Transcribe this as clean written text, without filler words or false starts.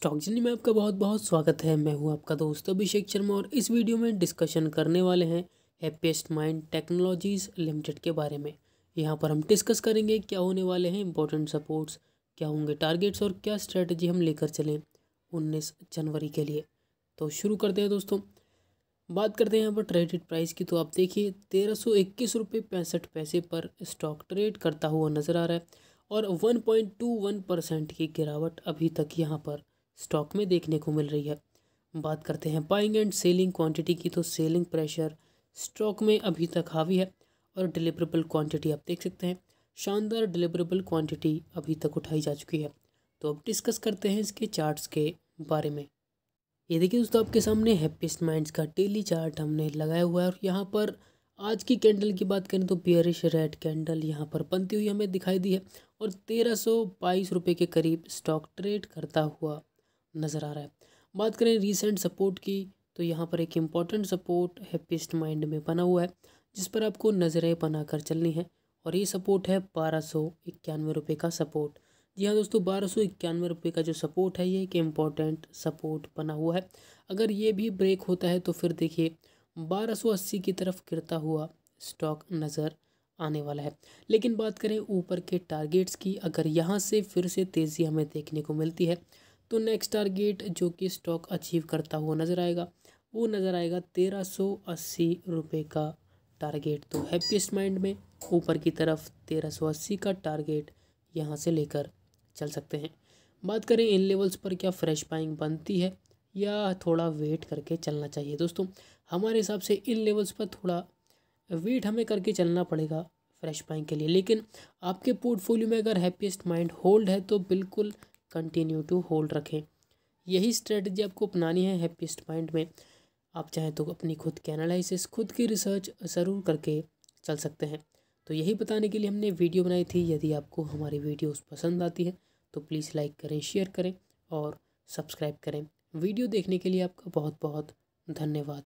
Stock journey में आपका बहुत बहुत स्वागत है। मैं हूं आपका दोस्त अभिषेक शर्मा और इस वीडियो में डिस्कशन करने वाले हैं हैप्पीएस्ट माइंड टेक्नोलॉजीज़ लिमिटेड के बारे में। यहां पर हम डिस्कस करेंगे क्या होने वाले हैं इंपॉर्टेंट सपोर्ट्स, क्या होंगे टारगेट्स और क्या स्ट्रेटजी हम लेकर चलें 19 जनवरी के लिए। तो शुरू करते हैं दोस्तों। बात करते हैं यहाँ पर ट्रेडेड प्राइस की, तो आप देखिए 1321.65 पर स्टॉक ट्रेड करता हुआ नज़र आ रहा है और 1.21% की गिरावट अभी तक यहाँ पर स्टॉक में देखने को मिल रही है। बात करते हैं बाइंग एंड सेलिंग क्वांटिटी की, तो सेलिंग प्रेशर स्टॉक में अभी तक हावी है और डिलीवरेबल क्वांटिटी आप देख सकते हैं, शानदार डिलीवरेबल क्वांटिटी अभी तक उठाई जा चुकी है। तो अब डिस्कस करते हैं इसके चार्ट्स के बारे में। ये देखिए दोस्तों, आपके सामने हैप्पीएस्ट माइंड्स का डेली चार्ट हमने लगाया हुआ है और यहाँ पर आज की कैंडल की बात करें तो बेयरिश रेड कैंडल यहाँ पर बनती हुई हमें दिखाई दी है और 1322 रुपये के करीब स्टॉक ट्रेड करता हुआ नज़र आ रहा है। बात करें रीसेंट सपोर्ट की, तो यहाँ पर एक इम्पॉर्टेंट सपोर्ट हैप्पीएस्ट माइंड में बना हुआ है जिस पर आपको नज़रें बनाकर चलनी है और ये सपोर्ट है 1291 रुपये का सपोर्ट। जी हाँ दोस्तों, 1291 रुपये का जो सपोर्ट है ये एक इम्पॉर्टेंट सपोर्ट बना हुआ है। अगर ये भी ब्रेक होता है तो फिर देखिए 1280 की तरफ गिरता हुआ स्टॉक नज़र आने वाला है। लेकिन बात करें ऊपर के टारगेट्स की, अगर यहाँ से फिर से तेज़ी हमें देखने को मिलती है तो नेक्स्ट टारगेट जो कि स्टॉक अचीव करता हुआ नज़र आएगा वो नज़र आएगा 1380 रुपये का टारगेट। तो हैप्पीएस्ट माइंड में ऊपर की तरफ 1380 का टारगेट यहाँ से लेकर चल सकते हैं। बात करें इन लेवल्स पर क्या फ्रेश बाइंग बनती है या थोड़ा वेट करके चलना चाहिए। दोस्तों हमारे हिसाब से इन लेवल्स पर थोड़ा वेट हमें करके चलना पड़ेगा फ्रेश बाइंग के लिए, लेकिन आपके पोर्टफोलियो में अगर हैप्पीएस्ट माइंड होल्ड है तो बिल्कुल कंटिन्यू टू होल्ड रखें। यही स्ट्रेटजी आपको अपनानी है हैप्पीएस्ट माइंड में। आप चाहें तो अपनी खुद के एनालिसिस, खुद की रिसर्च ज़रूर करके चल सकते हैं। तो यही बताने के लिए हमने वीडियो बनाई थी। यदि आपको हमारी वीडियोज़ पसंद आती है तो प्लीज़ लाइक करें, शेयर करें और सब्सक्राइब करें। वीडियो देखने के लिए आपका बहुत बहुत धन्यवाद।